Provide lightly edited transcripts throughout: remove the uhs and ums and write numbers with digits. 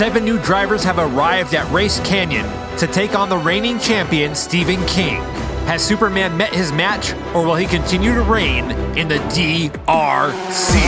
7 new drivers have arrived at Race Canyon to take on the reigning champion, Stephen King. Has Superman met his match, or will he continue to reign in the DRC?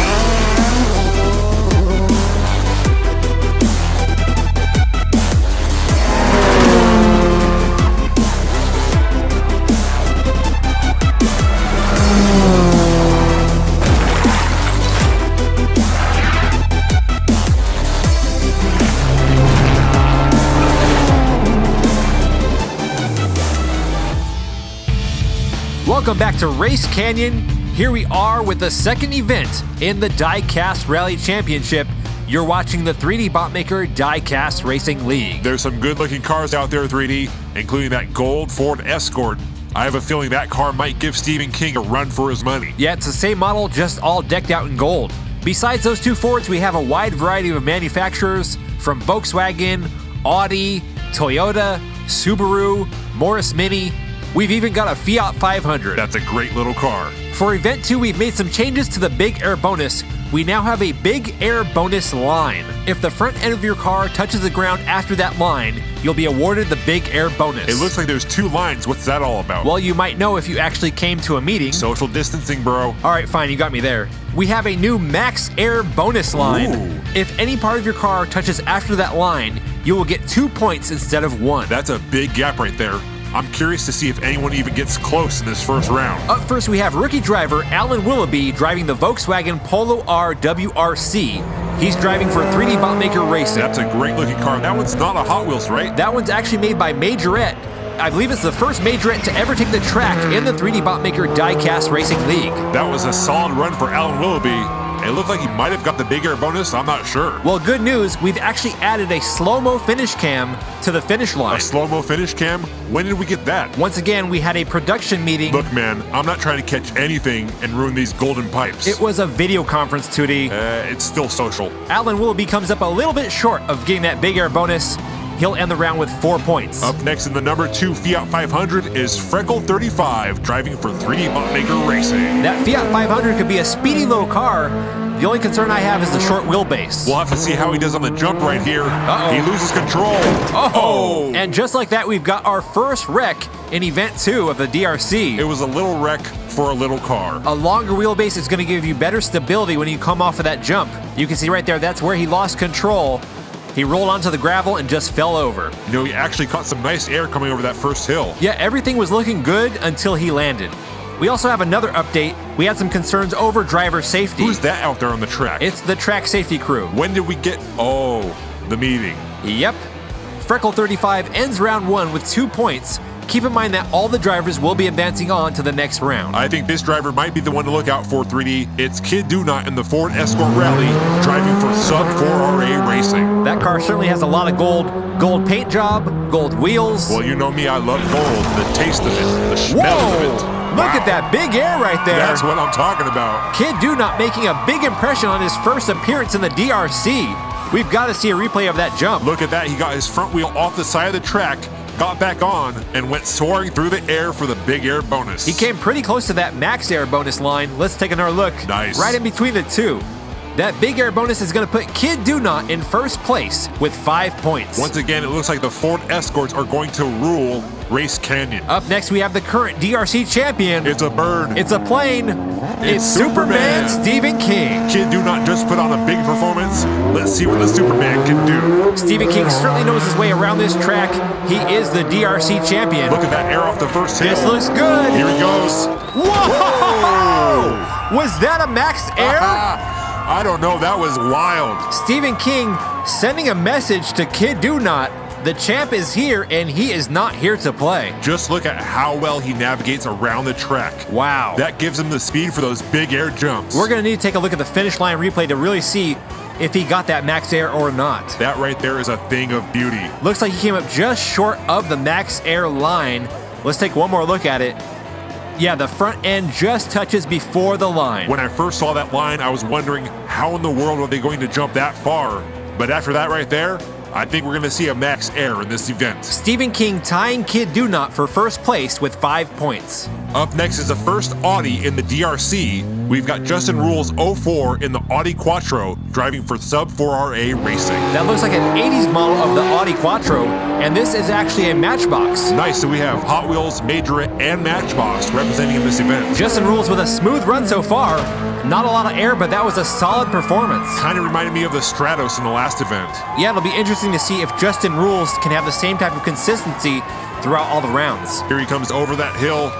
Welcome back to Race Canyon. Here we are with the second event in the Diecast Rally Championship. You're watching the 3DBotMaker Diecast Racing League. There's some good looking cars out there, 3D, including that gold Ford Escort. I have a feeling that car might give Stephen King a run for his money. Yeah, it's the same model, just all decked out in gold. Besides those two Fords, we have a wide variety of manufacturers from Volkswagen, Audi, Toyota, Subaru, Morris Mini. We've even got a Fiat 500. That's a great little car. For Event 2, we've made some changes to the Big Air Bonus. We now have a Big Air Bonus line. If the front end of your car touches the ground after that line, you'll be awarded the Big Air Bonus. It looks like there's 2 lines. What's that all about? Well, you might know if you actually came to a meeting. Social distancing, bro. All right, fine. You got me there. We have a new Max Air Bonus line. Ooh. If any part of your car touches after that line, you will get 2 points instead of 1. That's a big gap right there. I'm curious to see if anyone even gets close in this first round. Up first, we have rookie driver Alan Willoughby driving the Volkswagen Polo R WRC. He's driving for 3DBotMaker Racing. That's a great looking car. That one's not a Hot Wheels, right? That one's actually made by Majorette. I believe it's the first Majorette to ever take the track in the 3DBotMaker Diecast Racing League. That was a solid run for Alan Willoughby. It looked like he might have got the Big Air Bonus, I'm not sure. Well, good news, we've actually added a slow-mo finish cam to the finish line. A slow-mo finish cam? When did we get that? Once again, we had a production meeting. Look, man, I'm not trying to catch anything and ruin these golden pipes. It was a video conference, 2D. It's still social. Alan Willoughby comes up a little bit short of getting that Big Air Bonus. He'll end the round with 4 points. Up next in the number 2 Fiat 500 is Freckle 35, driving for 3DBotMaker Racing. That Fiat 500 could be a speedy little car. The only concern I have is the short wheelbase. We'll have to see how he does on the jump right here. Uh-oh. He loses control. Oh! And just like that, we've got our first wreck in Event 2 of the DRC. It was a little wreck for a little car. A longer wheelbase is going to give you better stability when you come off of that jump. You can see right there, that's where he lost control. He rolled onto the gravel and just fell over. You know, he actually caught some nice air coming over that first hill. Yeah, everything was looking good until he landed. We also have another update. We had some concerns over driver safety. Who's that out there on the track? It's the track safety crew. When did we get... Oh, the meeting. Yep. Freckle 35 ends round 1 with 2 points. Keep in mind that all the drivers will be advancing on to the next round. I think this driver might be the one to look out for, 3D. It's Kid Do Not in the Ford Escort Rally, driving for Sub 4RA Racing. That car certainly has a lot of gold. Gold paint job, gold wheels. Well, you know me, I love gold. The taste of it, the smell of it. Wow. Look at that Big Air right there. That's what I'm talking about. Kid Do Not making a big impression on his first appearance in the DRC. We've got to see a replay of that jump. Look at that. He got his front wheel off the side of the track, got back on, and went soaring through the air for the Big Air Bonus. He came pretty close to that Max Air Bonus line. Let's take another look. Nice. Right in between the two. That Big Air Bonus is going to put Kid Do Not in first place with 5 points. Once again, it looks like the Ford Escorts are going to rule Race Canyon. Up next, we have the current DRC champion. It's a bird. It's a plane. It's Superman Stephen King. Kid Do Not just put on a big performance. Let's see what the Superman can do. Stephen King certainly knows his way around this track. He is the DRC champion. Look at that air off the first hill. This looks good. Here he goes. Whoa! Whoa! Was that a Max Air? I don't know, that was wild. Stephen King sending a message to Kid Do Not. The champ is here, and he is not here to play. Just look at how well he navigates around the track. Wow. That gives him the speed for those big air jumps. We're going to need to take a look at the finish line replay to really see if he got that Max Air or not. That right there is a thing of beauty. Looks like he came up just short of the Max Air line. Let's take one more look at it. Yeah, the front end just touches before the line. When I first saw that line, I was wondering how in the world are they going to jump that far? But after that right there, I think we're going to see a Max Air in this event. Stephen King tying Kid Do Not for first place with 5 points. Up next is the first Audi in the DRC. We've got Justin Rules 04 in the Audi Quattro, driving for Sub 4RA Racing. That looks like an 80s model of the Audi Quattro, and this is actually a Matchbox. Nice, so we have Hot Wheels, Majorette, and Matchbox representing in this event. Justin Rules with a smooth run so far. Not a lot of air, but that was a solid performance. Kind of reminded me of the Stratos in the last event. Yeah, it'll be interesting to see if Justin Rules can have the same type of consistency throughout all the rounds. Here he comes over that hill.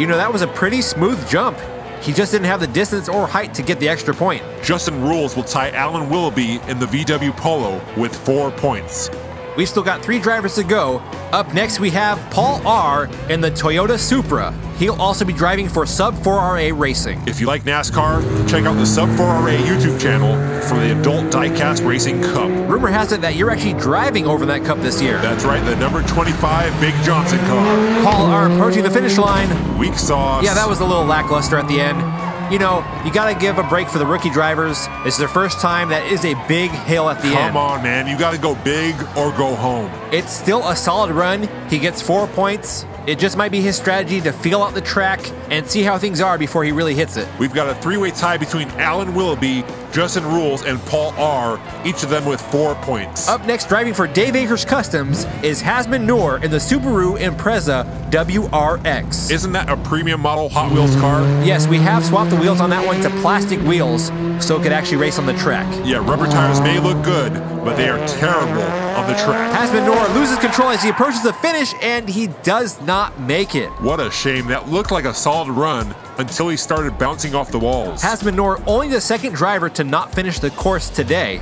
You know, that was a pretty smooth jump. He just didn't have the distance or height to get the extra point. Justin Rules will tie Alan Willoughby in the VW Polo with 4 points. We've still got 3 drivers to go. Up next, we have Paul R in the Toyota Supra. He'll also be driving for Sub 4RA Racing. If you like NASCAR, check out the Sub 4RA YouTube channel for the Adult Diecast Racing Cup. Rumor has it that you're actually driving over that cup this year. That's right, the number 25 Big Johnson car. Paul R approaching the finish line. Weak sauce. Yeah, that was a little lackluster at the end. You know, you got to give a break for the rookie drivers. It's their first time. That is a big hail at the end. Come on, man. You got to go big or go home. It's still a solid run. He gets 4 points. It just might be his strategy to feel out the track and see how things are before he really hits it. We've got a three-way tie between Alan Willoughby, Justin Rules, and Paul R, each of them with 4 points. Up next, driving for Dave Akers Customs, is Hasman Noor in the Subaru Impreza WRX. Isn't that a premium model Hot Wheels car? Yes, we have swapped the wheels on that one to plastic wheels so it could actually race on the track. Yeah, rubber tires may look good, but they are terrible on the track. Hasman Noor loses control as he approaches the finish, and he does not make it. What a shame. That looked like a solid run until he started bouncing off the walls. Hasman Noor, only the second driver to not finish the course today.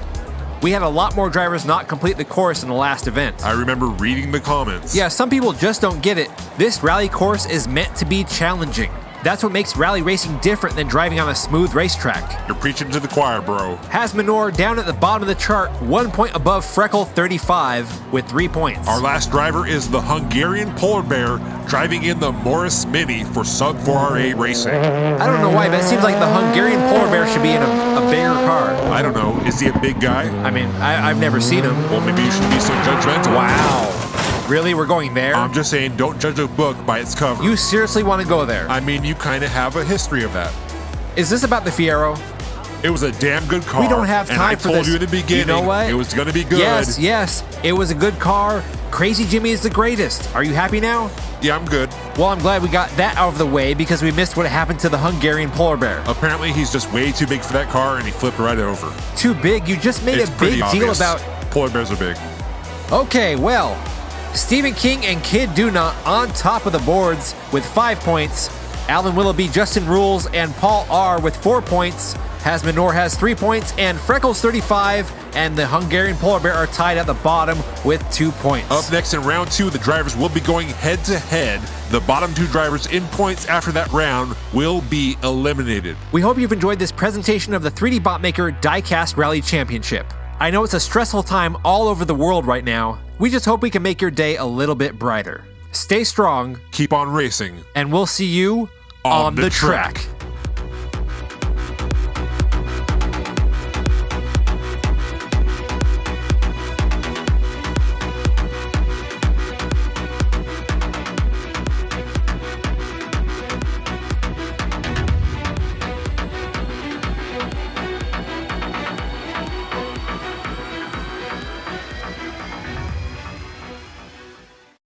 We had a lot more drivers not complete the course in the last event. I remember reading the comments. Yeah, some people just don't get it. This rally course is meant to be challenging. That's what makes rally racing different than driving on a smooth racetrack. You're preaching to the choir, bro. Hasman Noor down at the bottom of the chart, 1 point above Freckle 35 with 3 points. Our last driver is the Hungarian Polar Bear, driving in the Morris Mini for Sub 4RA Racing. I don't know why, but it seems like the Hungarian Polar Bear should be in a bigger car. I don't know. Is he a big guy? I mean, I've never seen him. Well, maybe you shouldn't be so judgmental. Wow. Really? We're going there? I'm just saying, don't judge a book by its cover. You seriously want to go there? I mean, you kind of have a history of that. Is this about the Fiero? It was a damn good car. We don't have time for this. I told you in the beginning, you know what? It was going to be good. Yes, yes. It was a good car. Crazy Jimmy is the greatest. Are you happy now? Yeah, I'm good. Well, I'm glad we got that out of the way because we missed what happened to the Hungarian Polar Bear. Apparently, he's just way too big for that car, and he flipped right over. Too big? You just made a big deal about... Polar bears are big. Okay, well... Stephen King and Kid Do Not on top of the boards with 5 points. Alan Willoughby, Justin Rules, and Paul R with 4 points. Hasman Noor has 3 points, and Freckles 35 and the Hungarian Polar Bear are tied at the bottom with 2 points. Up next in round two, the drivers will be going head-to-head. The bottom two drivers in points after that round will be eliminated. We hope you've enjoyed this presentation of the 3DBotMaker Diecast Rally Championship. I know it's a stressful time all over the world right now. We just hope we can make your day a little bit brighter. Stay strong. Keep on racing. And we'll see you on the track.